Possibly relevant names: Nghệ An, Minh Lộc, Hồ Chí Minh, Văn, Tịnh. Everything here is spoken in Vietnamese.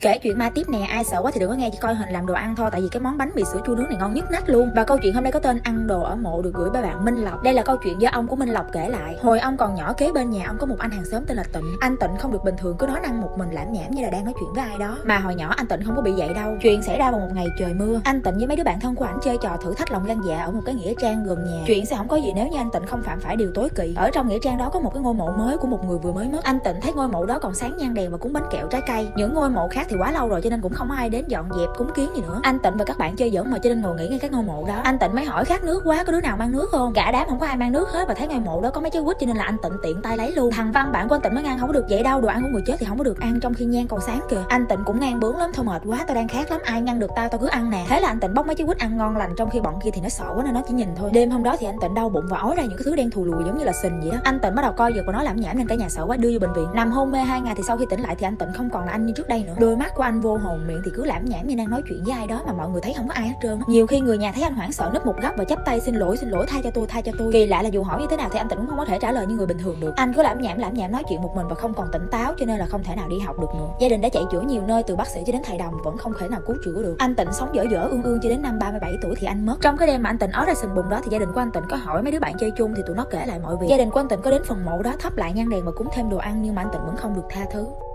Kể chuyện ma tiếp nè, ai sợ quá thì đừng có nghe, chỉ coi hình làm đồ ăn thôi, tại vì cái món bánh mì sữa chua nướng này ngon nhất nách luôn. Và câu chuyện hôm nay có tên Ăn đồ ở mộ, được gửi bởi bạn Minh Lộc. Đây là câu chuyện do ông của Minh Lộc kể lại. Hồi ông còn nhỏ, kế bên nhà ông có một anh hàng xóm tên là Tịnh. Anh Tịnh không được bình thường, cứ nói năng một mình lảm nhảm như là đang nói chuyện với ai đó. Mà hồi nhỏ anh Tịnh không có bị vậy đâu. Chuyện xảy ra vào một ngày trời mưa, anh Tịnh với mấy đứa bạn thân của ảnh chơi trò thử thách lòng gan dạ ở một cái nghĩa trang gần nhà. Chuyện sẽ không có gì nếu như anh Tịnh không phạm phải điều tối kỵ. Ở trong nghĩa trang đó có một cái ngôi mộ mới của một người vừa mới mất. Anh Tịnh thấy ngôi mộ đó còn sáng nhang đèn và cúng bánh kẹo trái cây. Những ngôi mộ khác thì quá lâu rồi cho nên cũng không có ai đến dọn dẹp cúng kiến gì nữa. Anh Tịnh và các bạn chơi giỡn mà cho nên ngồi nghỉ ngay các ngôi mộ đó. Anh Tịnh mới hỏi khát nước quá, có đứa nào mang nước không? Cả đám không có ai mang nước hết, và thấy ngôi mộ đó có mấy trái quýt cho nên là anh Tịnh tiện tay lấy luôn. Thằng Văn bạn của anh Tịnh mới ngang, không có được vậy đâu, đồ ăn của người chết thì không có được ăn trong khi nhang còn sáng kìa. Anh Tịnh cũng ngang bướng lắm, thôi mệt quá, tao đang khát lắm, ai ngăn được tao cứ ăn nè. Thế là anh Tịnh bóc mấy trái quýt ăn ngon lành, trong khi bọn kia thì nó sợ quá nên nó chỉ nhìn thôi. Đêm hôm đó thì anh Tịnh đau bụng và ói ra những cái thứ đen thù lùi giống như là sình vậy đó. Anh Tịnh bắt đầu coi giật và nói lảm nhảm nên cả nhà sợ quá, đưa vô bệnh viện. Nằm hôn mê 2 ngày thì sau khi tỉnh lại thì anh Tịnh không còn là anh như trước đây nữa. Đôi mắt của anh vô hồn, miệng thì cứ lảm nhảm như đang nói chuyện với ai đó mà mọi người thấy không có ai hết trơn. Nhiều khi người nhà thấy anh hoảng sợ núp một góc và chắp tay xin lỗi tha cho tôi. Kỳ lạ là dù hỏi như thế nào thì anh Tịnh cũng không có thể trả lời như người bình thường được. Anh cứ lảm nhảm nói chuyện một mình và không còn tỉnh táo, cho nên là không thể nào đi học được nữa. Gia đình đã chạy chữa nhiều nơi từ bác sĩ cho đến thầy đồng vẫn không thể nào cứu chữa được. Anh Tịnh sống dở ương cho đến năm 37 tuổi thì anh mất. Trong cái đêm mà anh Tịnh ói ra sừng bùng đó thì gia đình của anh Tịnh có hỏi mấy đứa bạn chơi chung thì tụi nó kể lại mọi việc. Gia đình của anh Tịnh có đến phần mộ đó thắp lại nhang đèn và cúng thêm đồ ăn, nhưng mà anh Tịnh vẫn không được tha thứ.